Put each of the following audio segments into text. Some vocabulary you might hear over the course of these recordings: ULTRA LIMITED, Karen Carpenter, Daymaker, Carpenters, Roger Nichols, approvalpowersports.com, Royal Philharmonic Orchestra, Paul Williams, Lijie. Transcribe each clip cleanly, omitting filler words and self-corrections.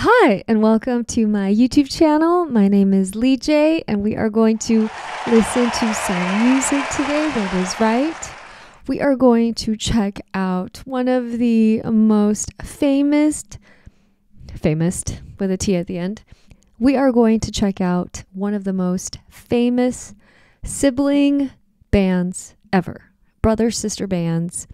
Hi, and welcome to my YouTube channel. My name is Lijie, and we are going to listen to some music today. That is right. We are going to check out one of the most famous, with a T at the end. We are going to check out one of the most famous sibling bands ever. Brother-sister bands.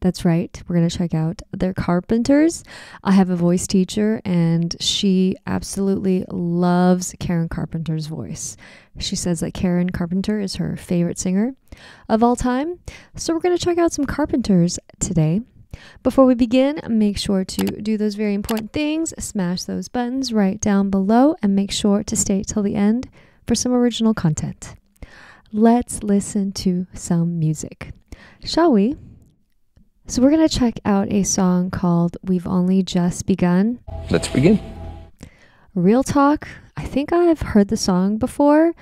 That's right. We're going to check out the Carpenters. I have a voice teacher and she absolutely loves Karen Carpenter's voice. She says that Karen Carpenter is her favorite singer of all time. So we're going to check out some Carpenters today. Before we begin, make sure to do those very important things. Smash those buttons right down below and make sure to stay till the end for some original content. Let's listen to some music, shall we? So we're going to check out a song called We've Only Just Begun. Let's begin. Real talk, I think I've heard the song before.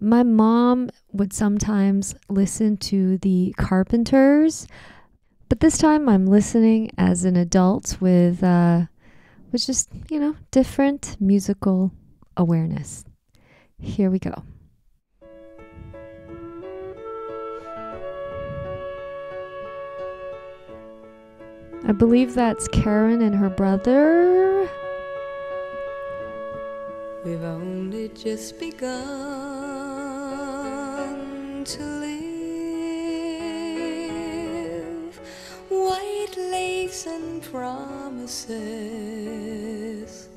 My mom would sometimes listen to the Carpenters, but this time I'm listening as an adult with just, you know, different musical awareness. Here we go. I believe that's Karen and her brother. We've only just begun to live, white lace and promises,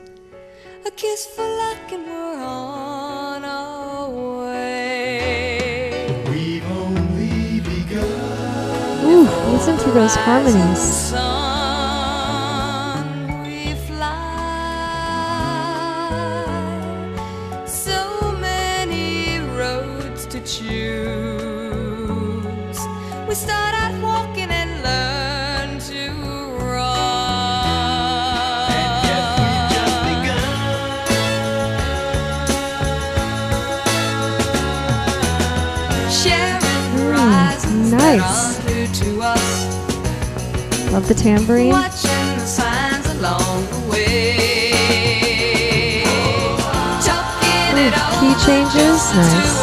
a kiss for luck and we're on our way. We've only begun. Ooh, listen to those harmonies. We start out walking and learn to run. And yet we've just begun. Sharing the rises that are due to us. Love the tambourine. Watching the signs along the way. Tucking it all. Key changes. Nice.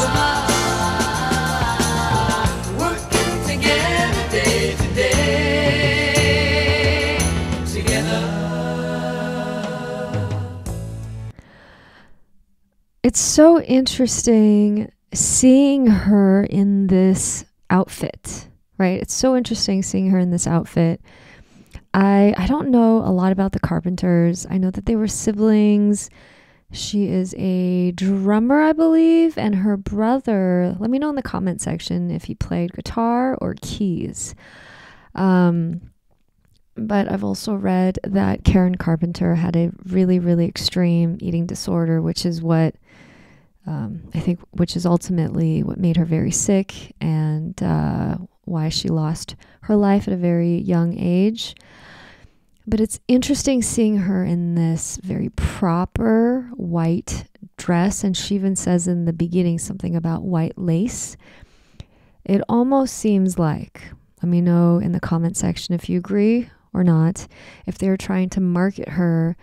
It's so interesting seeing her in this outfit, right? It's so interesting seeing her in this outfit. I don't know a lot about the Carpenters. I know that they were siblings. She is a drummer, I believe, and her brother, let me know in the comment section if he played guitar or keys. But I've also read that Karen Carpenter had a really, really extreme eating disorder, which is what which is ultimately what made her very sick and why she lost her life at a very young age. But it's interesting seeing her in this very proper white dress. And she even says in the beginning something about white lace. It almost seems like, let me know in the comment section if you agree or not, if they're trying to market her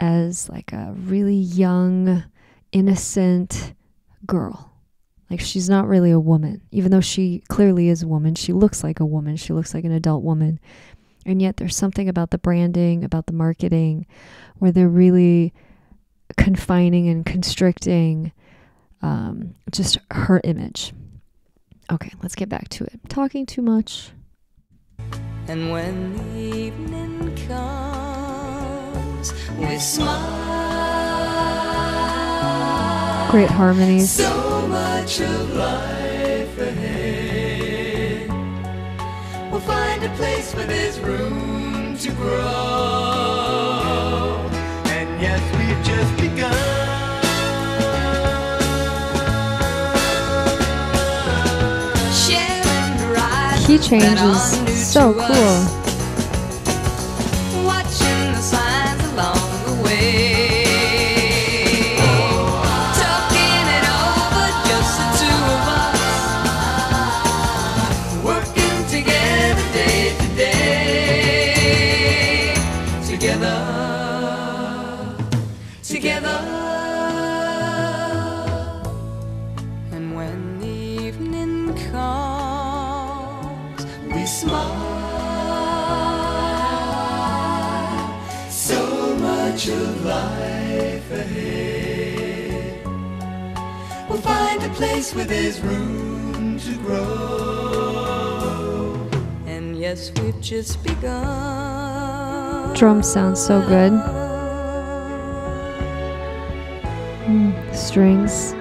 as like a really young, innocent girl. Like she's not really a woman, even though she clearly is a woman. She looks like a woman. She looks like an adult woman. And yet there's something about the branding, about the marketing, where they're really confining and constricting just her image. Okay, let's get back to it. I'm talking too much. And when the evening comes, we smile. Great harmonies. So much of life ahead. We'll find a place where there's room to grow. And yes, we've just begun. Key changes, so cool. Watching the signs along the way. Tucking it over, just the two of us. Working together day to day. Together. together. And when the evening comes, we smile. So much of life ahead. We'll find a place where there's room to grow. And yes, we've just begun. Drum sounds so good. Strings.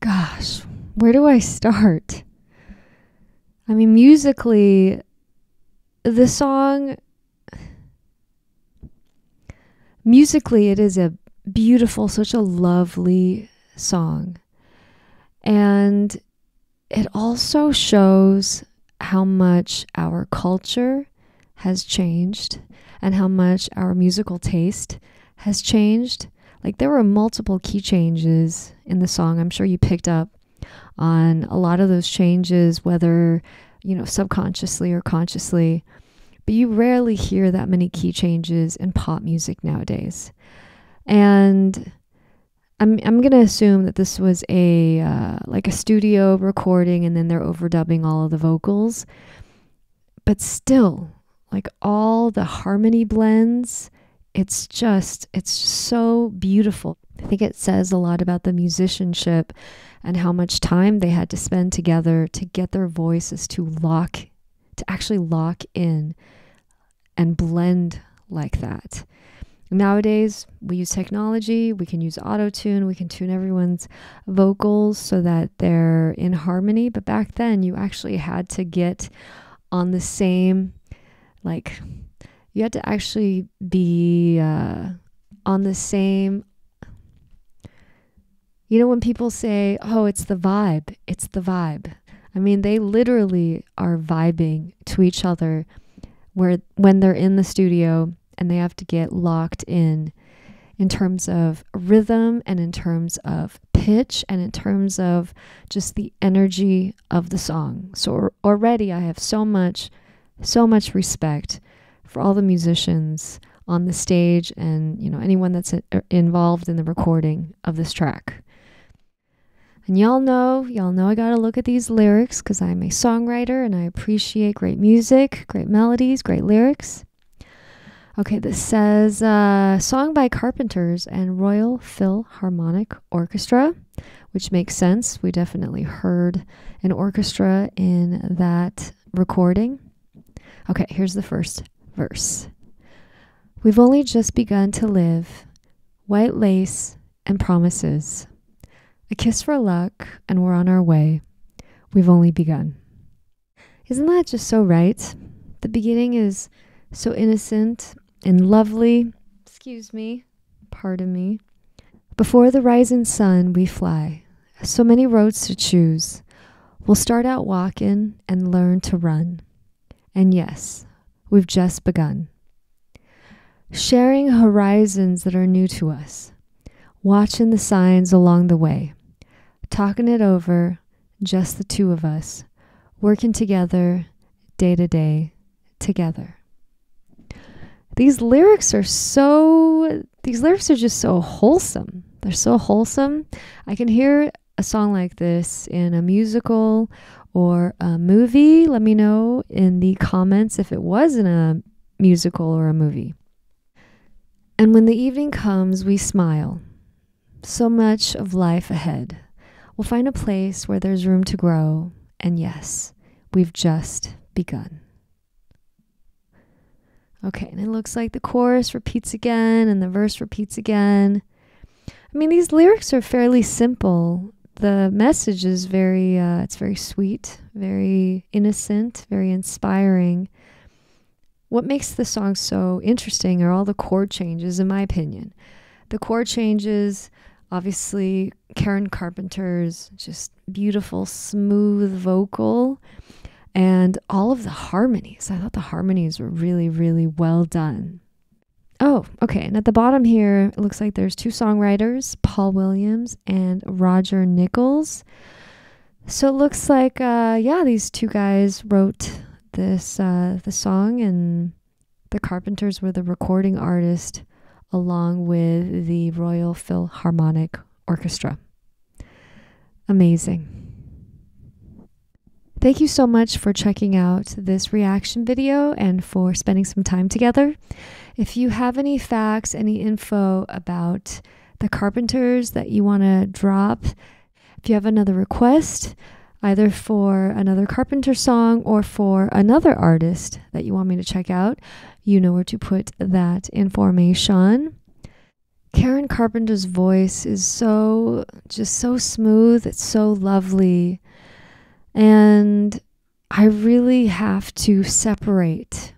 Gosh, where do I start? I mean, musically, the song, musically, it is a beautiful, such a lovely song. And it also shows how much our culture has changed and how much our musical taste has changed. Like, there were multiple key changes in the song. I'm sure you picked up on a lot of those changes, whether, you know, subconsciously or consciously, but you rarely hear that many key changes in pop music nowadays. And I'm going to assume that this was a like a studio recording, and then they're overdubbing all of the vocals. But still, like, all the harmony blends, it's so beautiful. I think it says a lot about the musicianship and how much time they had to spend together to get their voices to actually lock in and blend like that. Nowadays, we use technology, we can use auto-tune, we can tune everyone's vocals so that they're in harmony. But back then, you actually had to get on the same, like, you had to actually be on the same, you know, when people say, oh, it's the vibe, it's the vibe. I mean, they literally are vibing to each other when they're in the studio, and they have to get locked in terms of rhythm and in terms of pitch and in terms of just the energy of the song. So already I have so much respect for all the musicians on the stage and, you know, anyone that's involved in the recording of this track. And y'all know I gotta look at these lyrics because I'm a songwriter and I appreciate great music, great melodies, great lyrics. Okay, this says song by Carpenters and Royal Philharmonic Orchestra, which makes sense. We definitely heard an orchestra in that recording. Okay, here's the first verse. We've only just begun to live, white lace and promises. A kiss for luck and we're on our way. We've only begun. Isn't that just so right? The beginning is so innocent and lovely, excuse me, pardon me. Before the rising sun, we fly. So many roads to choose. We'll start out walking and learn to run. And yes, we've just begun. Sharing horizons that are new to us. Watching the signs along the way. Talking it over, just the two of us. Working together, day to day, together. These lyrics are just so wholesome. They're so wholesome. I can hear a song like this in a musical or a movie. Let me know in the comments if it was in a musical or a movie. And when the evening comes, we smile. So much of life ahead. We'll find a place where there's room to grow. And yes, we've just begun. Okay, and it looks like the chorus repeats again and the verse repeats again. I mean, these lyrics are fairly simple. The message is it's very sweet, very innocent, very inspiring. What makes the song so interesting are all the chord changes, in my opinion. The chord changes, obviously, Karen Carpenter's just beautiful, smooth vocal. And all of the harmonies. I thought the harmonies were really, really well done. Oh, okay. And at the bottom here, it looks like there's two songwriters, Paul Williams and Roger Nichols. So it looks like, yeah, these two guys wrote this the song, and the Carpenters were the recording artist along with the Royal Philharmonic Orchestra. Amazing. Thank you so much for checking out this reaction video and for spending some time together. If you have any facts, any info about the Carpenters that you want to drop, if you have another request, either for another Carpenter song or for another artist that you want me to check out, you know where to put that information. Karen Carpenter's voice is just so smooth. It's so lovely. And I really have to separate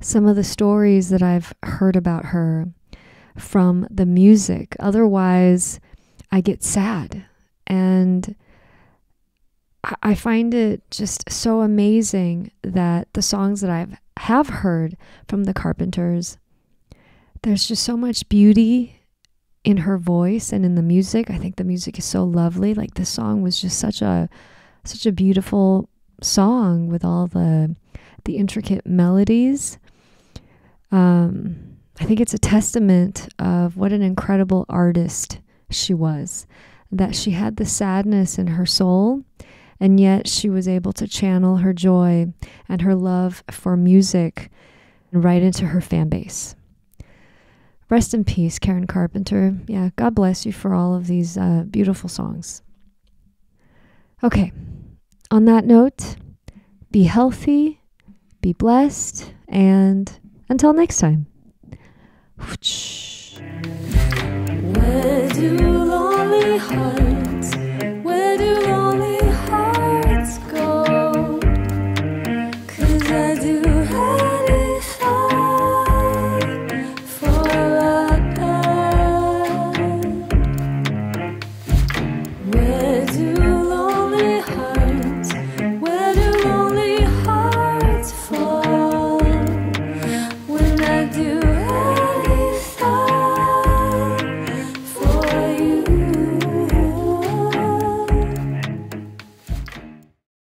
some of the stories that I've heard about her from the music. Otherwise, I get sad. And I find it just so amazing that the songs that I have heard from the Carpenters, there's just so much beauty in her voice and in the music. I think the music is so lovely. Like, the song was just such a beautiful song with all the intricate melodies. I think it's a testament of what an incredible artist she was, that she had the sadness in her soul, and yet she was able to channel her joy and her love for music right into her fan base. Rest in peace, Karen Carpenter. Yeah, God bless you for all of these beautiful songs. Okay, on that note, be healthy, be blessed, and until next time. Where do lonely hearts